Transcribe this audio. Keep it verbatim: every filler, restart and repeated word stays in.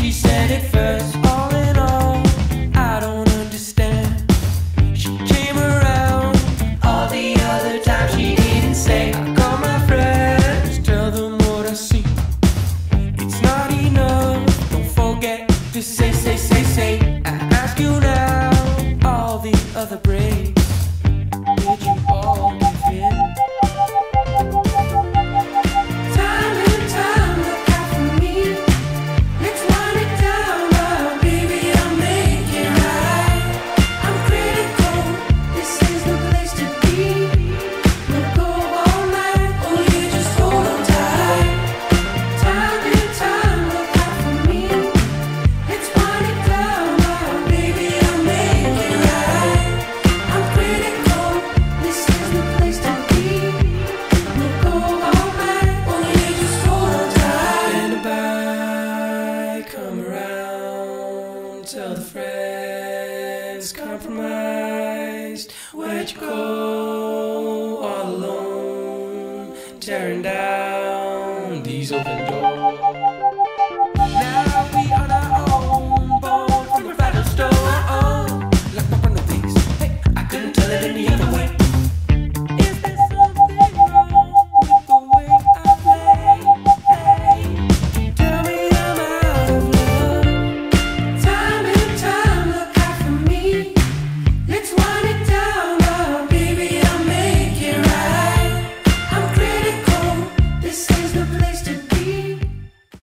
she said it first. All in all, I don't understand. She came around all the other time, she didn't say. I call my friends, tell them what I see. It's not enough, don't forget to say, say, say, say. I ask you now, all the other breaks, did you all give in? Tell the friends compromised, where'd you go all alone, tearing down these open doors.